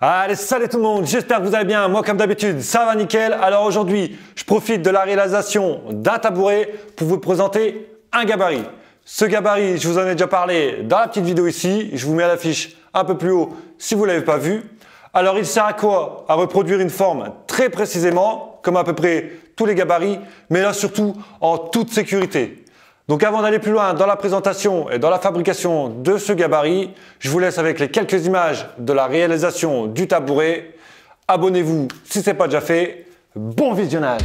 Allez, salut tout le monde, j'espère que vous allez bien. Moi comme d'habitude, ça va nickel. Alors aujourd'hui, je profite de la réalisation d'un tabouret pour vous présenter un gabarit. Ce gabarit, je vous en ai déjà parlé dans la petite vidéo ici. Je vous mets à l'affiche un peu plus haut si vous ne l'avez pas vu. Alors il sert à quoi? À reproduire une forme très précisément, comme à peu près tous les gabarits, mais là surtout en toute sécurité. Donc avant d'aller plus loin dans la présentation et dans la fabrication de ce gabarit, je vous laisse avec les quelques images de la réalisation du tabouret. Abonnez-vous si ce n'est pas déjà fait. Bon visionnage!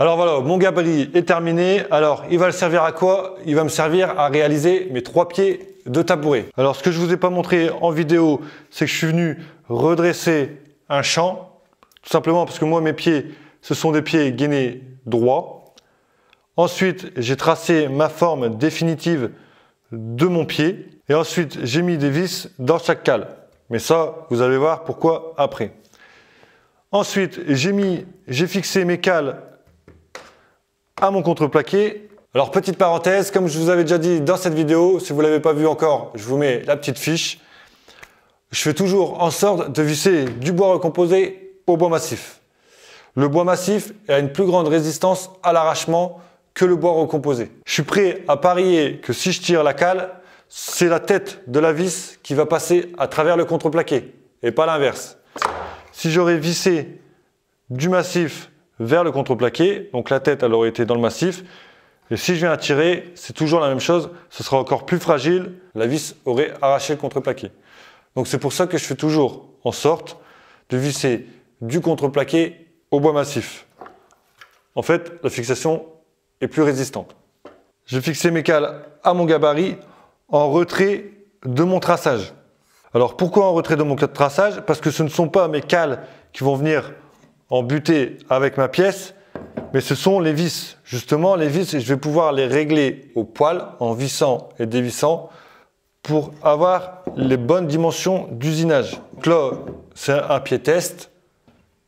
Alors voilà, mon gabarit est terminé. Alors, il va le servir à quoi? Il va me servir à réaliser mes 3 pieds de tabouret. Alors, ce que je vous ai pas montré en vidéo, c'est que je suis venu redresser un champ. Tout simplement parce que moi, mes pieds, ce sont des pieds gainés droits. Ensuite, j'ai tracé ma forme définitive de mon pied. Et ensuite, j'ai mis des vis dans chaque cale. Mais ça, vous allez voir pourquoi après. Ensuite, j'ai fixé mes cales à mon contreplaqué. Alors petite parenthèse, comme je vous avais déjà dit dans cette vidéo, si vous ne l'avez pas vu encore, je vous mets la petite fiche. Je fais toujours en sorte de visser du bois recomposé au bois massif. Le bois massif a une plus grande résistance à l'arrachement que le bois recomposé. Je suis prêt à parier que si je tire la cale, c'est la tête de la vis qui va passer à travers le contreplaqué et pas l'inverse. Si j'aurais vissé du massif vers le contreplaqué, donc la tête elle aurait été dans le massif, et si je viens à tirer, c'est toujours la même chose, ce sera encore plus fragile, la vis aurait arraché le contreplaqué. Donc c'est pour ça que je fais toujours en sorte de visser du contreplaqué au bois massif. En fait, la fixation est plus résistante. J'ai fixé mes cales à mon gabarit en retrait de mon traçage. Alors pourquoi en retrait de mon traçage? Parce que ce ne sont pas mes cales qui vont venir en butée avec ma pièce, mais ce sont les vis. Justement, les vis, je vais pouvoir les régler au poil en vissant et dévissant pour avoir les bonnes dimensions d'usinage. Donc là, c'est un pied test.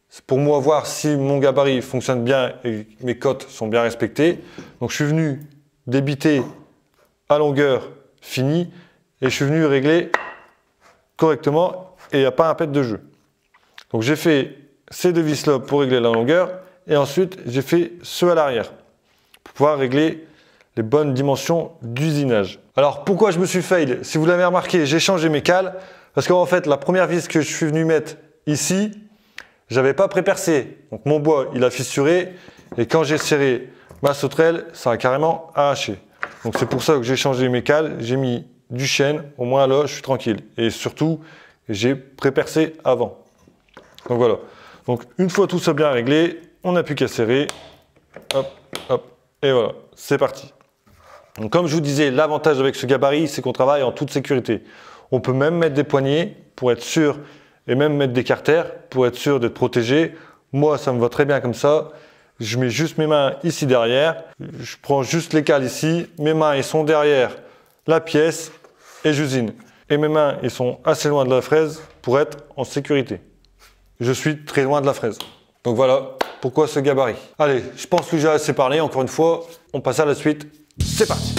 C'est pour moi voir si mon gabarit fonctionne bien et mes cotes sont bien respectées. Donc je suis venu débiter à longueur finie et je suis venu régler correctement et il n'y a pas un pet de jeu. Donc j'ai fait ces deux vis là pour régler la longueur et ensuite j'ai fait ceux à l'arrière pour pouvoir régler les bonnes dimensions d'usinage. Alors pourquoi je me suis fail? Si vous l'avez remarqué, j'ai changé mes cales parce qu'en fait la première vis que je suis venu mettre ici, j'avais pas prépercé, donc mon bois il a fissuré et quand j'ai serré ma sauterelle ça a carrément arraché. Donc c'est pour ça que j'ai changé mes cales, j'ai mis du chêne, au moins là je suis tranquille et surtout j'ai prépercé avant. Donc voilà. Donc une fois tout ça bien réglé, on n'a plus qu'à serrer, hop, hop, et voilà, c'est parti. Donc comme je vous disais, l'avantage avec ce gabarit, c'est qu'on travaille en toute sécurité. On peut même mettre des poignées pour être sûr, et même mettre des carters pour être sûr d'être protégé. Moi, ça me va très bien comme ça. Je mets juste mes mains ici derrière, je prends juste les cales ici, mes mains elles sont derrière la pièce et j'usine. Et mes mains elles sont assez loin de la fraise pour être en sécurité. Je suis très loin de la fraise. Donc voilà pourquoi ce gabarit. Allez, je pense que j'ai assez parlé. Encore une fois, on passe à la suite. C'est parti!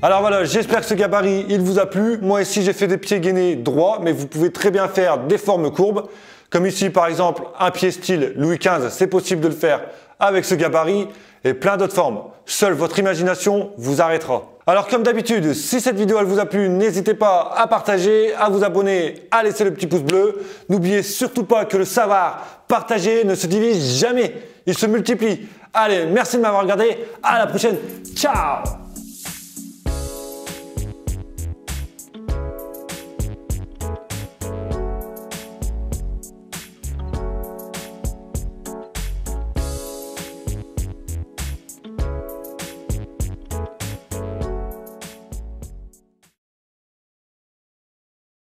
Alors voilà, j'espère que ce gabarit, il vous a plu. Moi ici, j'ai fait des pieds gainés droits, mais vous pouvez très bien faire des formes courbes. Comme ici, par exemple, un pied style Louis XV, c'est possible de le faire avec ce gabarit et plein d'autres formes. Seule votre imagination vous arrêtera. Alors comme d'habitude, si cette vidéo elle vous a plu, n'hésitez pas à partager, à vous abonner, à laisser le petit pouce bleu. N'oubliez surtout pas que le savoir partagé ne se divise jamais, il se multiplie. Allez, merci de m'avoir regardé, à la prochaine, ciao!